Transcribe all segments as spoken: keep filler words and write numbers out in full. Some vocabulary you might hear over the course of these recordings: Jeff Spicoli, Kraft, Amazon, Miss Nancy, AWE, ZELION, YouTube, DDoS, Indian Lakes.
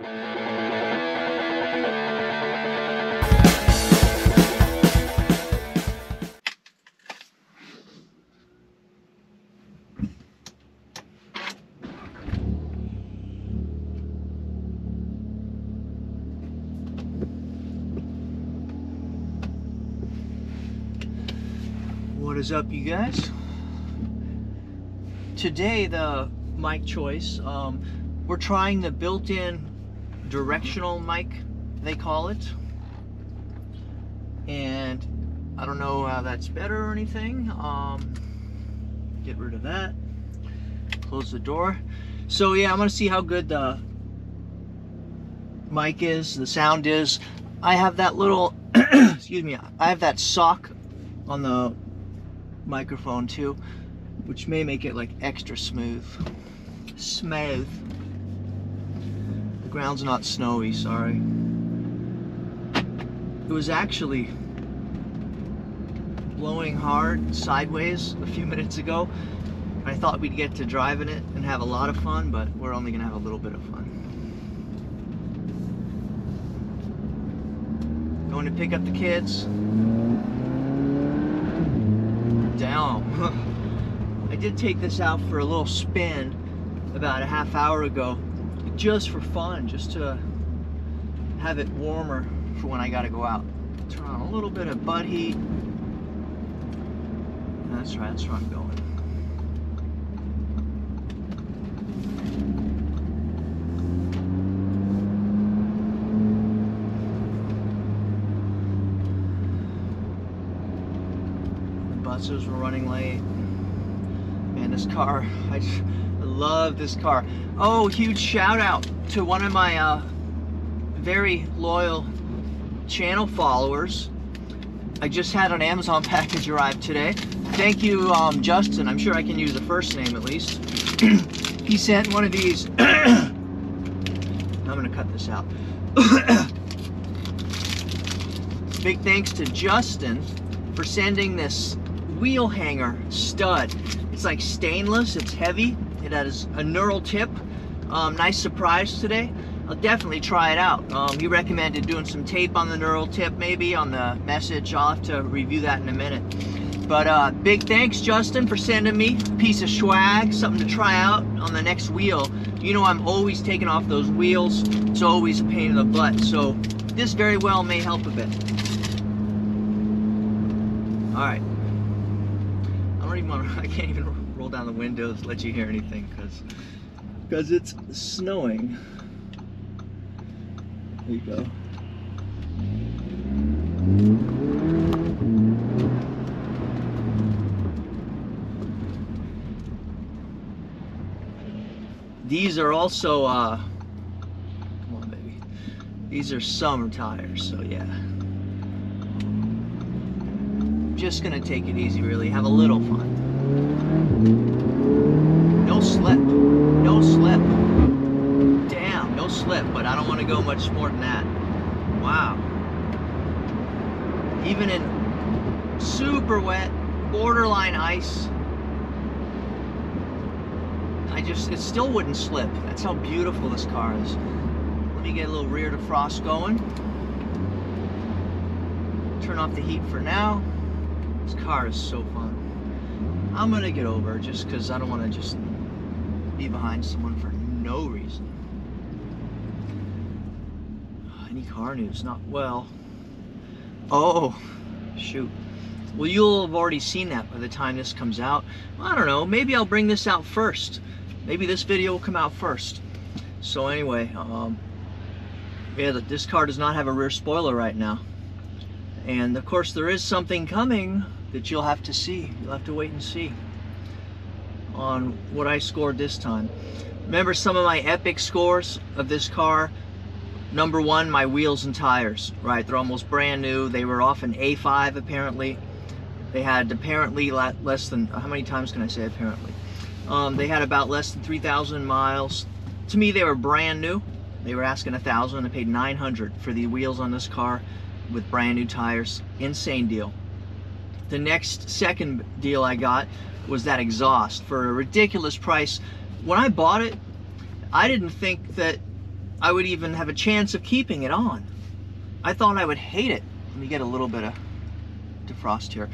What is up, you guys? Today the mic choice, um, we're trying the built-in directional mic, they call it, and I don't know how that's better or anything. Um, get rid of that, close the door. So yeah, I'm gonna see how good the mic is, the sound is. I have that little excuse me, I have that sock on the microphone too, which may make it like extra smooth. Smooth. The ground's not snowy, sorry. It was actually blowing hard sideways a few minutes ago. I thought we'd get to driving it and have a lot of fun, but we're only gonna have a little bit of fun. Going to pick up the kids. Down. I did take this out for a little spin about a half hour ago, just for fun, just to have it warmer for when I gotta go out. Turn on a little bit of butt heat. That's right, that's where I'm going. Buses were running late. Man, this car, I, just, I love this car. Oh, huge shout out to one of my uh, very loyal channel followers. I just had an Amazon package arrive today. Thank you, um, Justin. I'm sure I can use the first name at least. He sent one of these. I'm gonna cut this out. Big thanks to Justin for sending this wheel hanger stud. It's like stainless, it's heavy, it has a knurl tip. Um, nice surprise today. I'll definitely try it out. Um, you recommended doing some tape on the knurl tip, maybe on the message. I'll have to review that in a minute. But uh, big thanks, Justin, for sending me a piece of swag, something to try out on the next wheel. You know I'm always taking off those wheels. It's always a pain in the butt, so this very well may help a bit. All right. I can't even roll down the windows to let you hear anything because because it's snowing. There you go. These are also uh come on, baby. These are summer tires, so yeah. Just gonna take it easy, really, have a little fun. No slip, no slip. Damn, no slip, but I don't want to go much more than that. Wow. Even in super wet, borderline ice, I just, it still wouldn't slip. That's how beautiful this car is. Let me get a little rear defrost going. Turn off the heat for now. This car is so fun. I'm gonna get over just because I don't want to just be behind someone for no reason. Any car news? Not well. Oh, shoot. Well, you'll have already seen that by the time this comes out. I don't know. Maybe I'll bring this out first. Maybe this video will come out first. So anyway, um, yeah, this car does not have a rear spoiler right now. And of course, there is something coming that you'll have to see. You'll have to wait and see on what I scored this time. Remember some of my epic scores of this car? Number one, my wheels and tires, right? They're almost brand new. They were off an A five apparently. They had apparently less than, how many times can I say apparently? Um, they had about less than three thousand miles. To me, they were brand new. They were asking a thousand. I paid nine hundred for the wheels on this car with brand new tires. Insane deal. The next second deal I got was that exhaust for a ridiculous price. When I bought it, I didn't think that I would even have a chance of keeping it on. I thought I would hate it. Let me get a little bit of defrost here.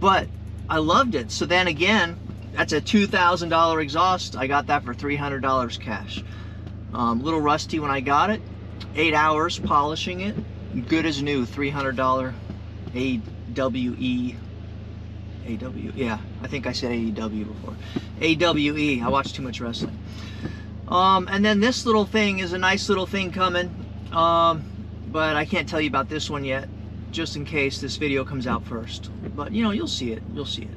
But I loved it. So then again, that's a two thousand dollar exhaust. I got that for three hundred dollars cash. A um, little rusty when I got it. Eight hours polishing it. Good as new, three hundred dollar A W E. A W E, yeah, I think I said A E W before. A W E, I watch too much wrestling. Um, and then this little thing is a nice little thing coming. Um, but I can't tell you about this one yet, just in case this video comes out first. But you know, you'll see it, you'll see it.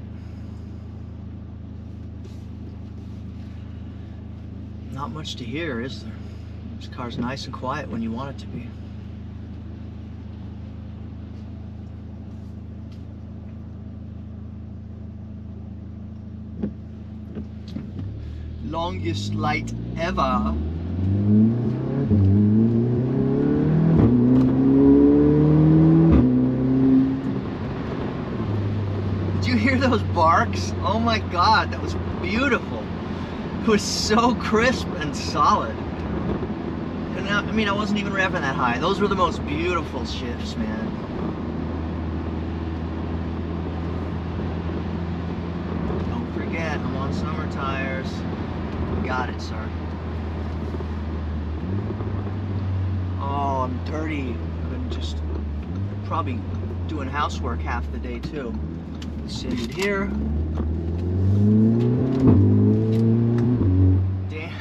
Not much to hear, is there? This car's nice and quiet when you want it to be. Longest light ever. Did you hear those barks? Oh my God, that was beautiful. It was so crisp and solid. And I, I mean, I wasn't even revving that high. Those were the most beautiful shifts, man. Don't forget, I'm on summer tires. Got it, sir. Oh, I'm dirty. I've been just probably doing housework half the day too. Sit it here. Damn,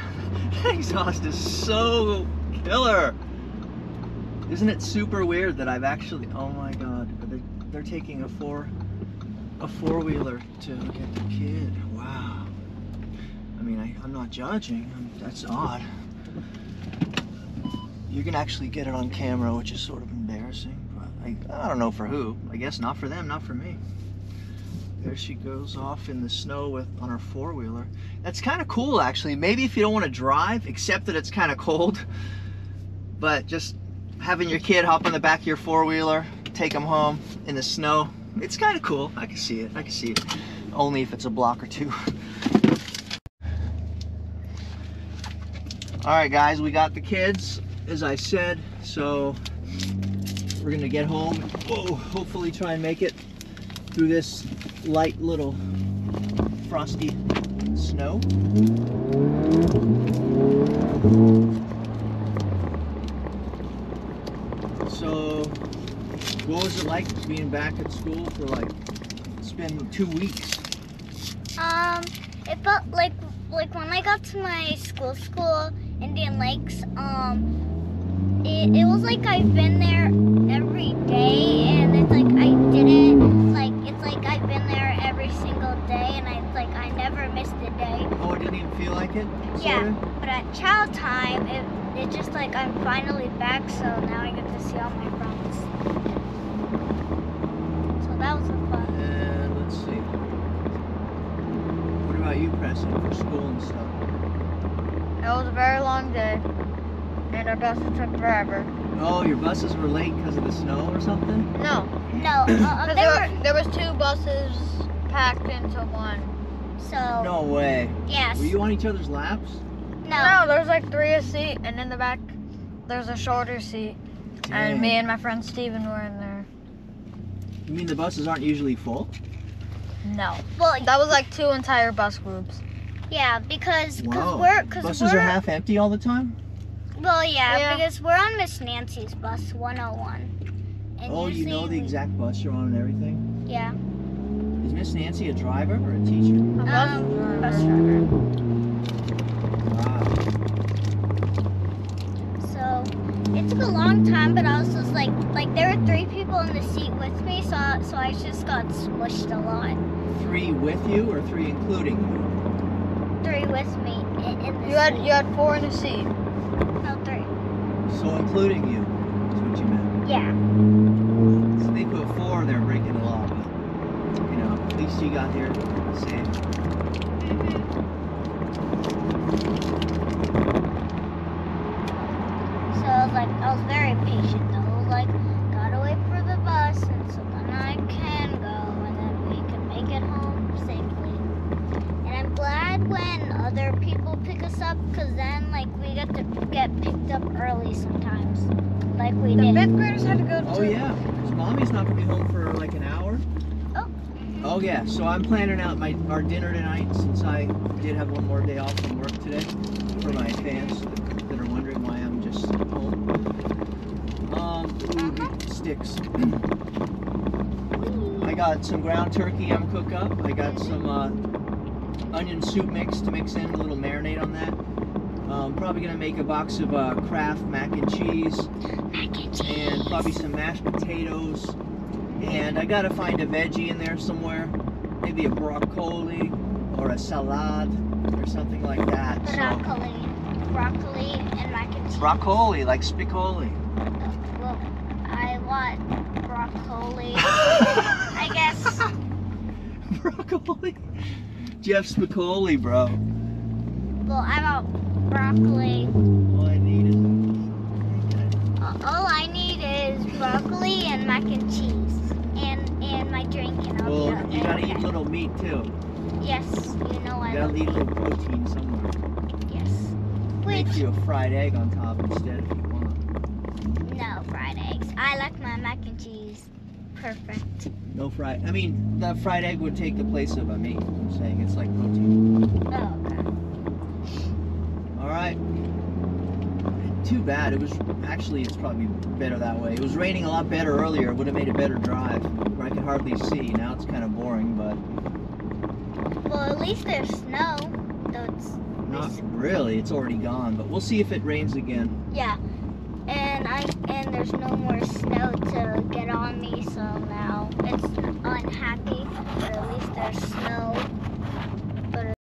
that exhaust is so killer. Isn't it super weird that I've actually? Oh my God, they, they're taking a four, a four-wheeler to get the kid. Wow. I mean, I, I'm not judging, I'm, that's odd. You can actually get it on camera, which is sort of embarrassing. But I, I don't know for who. I guess not for them, not for me. There she goes off in the snow with on her four-wheeler. That's kind of cool, actually. Maybe if you don't want to drive, except that it's kind of cold. But just having your kid hop on the back of your four-wheeler, take them home in the snow, it's kind of cool. I can see it, I can see it. Only if it's a block or two. All right, guys, we got the kids, as I said, so we're gonna get home. Whoa, hopefully try and make it through this light little frosty snow. So, what was it like being back at school for like, it's been two weeks? Um, it felt like, like when I got to my school school, Indian Lakes, um, it, it was like I've been there every day, and it's like I didn't, like, it's like I've been there every single day, and I like I never missed a day. Oh, it didn't even feel like it? Yeah, sorta? But at child time, it, it's just like I'm finally back, so now I get to see all my friends. So that was fun. And let's see. What about you, Preston, for school and stuff? It was a very long day, and our buses took forever. Oh, your buses were late because of the snow or something? No. No. Uh, there, were, there was two buses packed into one. So. No way. Yes. Were you on each other's laps? No. No, there was like three a seat, and in the back, there's a shorter seat. Dang. And me and my friend Steven were in there. You mean the buses aren't usually full? No. Well, that was like two entire bus groups. Yeah, because cause we're cause buses we're, are half empty all the time. Well, yeah, yeah, because we're on Miss Nancy's bus one oh one. And oh, you know the we, exact bus you're on and everything. Yeah. Is Miss Nancy a driver or a teacher? A bus um, driver. Bus driver. Wow. So it took a long time, but I was just like, like there were three people in the seat with me, so I, so I just got smushed a lot. Three with you or three including you? Three with me in, in the you had seat. You had four in the seat. No, three. So including you, is what you meant. Yeah. So they put four, they're breaking the law, but you know, at least you got here safe. Mm-hmm. So I was like, I was very patient though. I was like, gotta wait for the bus, and so then I can go, and then we can make it home safely. And I'm glad when other people pick us up, because then like we we get to get picked up early sometimes, like we the did. The fifth graders had to go to... Oh, yeah. So Mommy's not going to be home for like an hour. Oh. Oh, yeah. So I'm planning out my our dinner tonight, since I did have one more day off from work today, for my fans that are wondering why I'm just home. Um, ooh, sticks. I got some ground turkey I'm cook up. I got some uh, onion soup mix to mix in, a little marinade on that. Um, probably gonna make a box of uh, Kraft mac and cheese, mac and cheese, and probably some mashed potatoes. And I gotta find a veggie in there somewhere, maybe a broccoli or a salad or something like that. Broccoli, so, broccoli, and mac and cheese. Broccoli, like spicoli. Uh, well, I want broccoli. I guess. Broccoli. Jeff spicoli, bro. Well, I want. Broccoli. All I need is all I need is broccoli and mac and cheese and and my drink and all well, you gotta okay. eat little meat too. Yes, you know I. You gotta leave the protein somewhere. Yes. Which makes you a fried egg on top instead if you want. No fried eggs. I like my mac and cheese perfect. No fried. I mean, the fried egg would take the place of a meat. I'm saying it's like protein. Oh. Okay. Alright, too bad. It was actually, it's probably better that way. It was raining a lot better earlier. It would have made a better drive where I could hardly see. Now it's kind of boring, but. Well, at least there's snow, though it's. Not really, it's already gone, but we'll see if it rains again. Yeah, and I and there's no more snow to get on me, so now it's unhappy, but at least there's snow.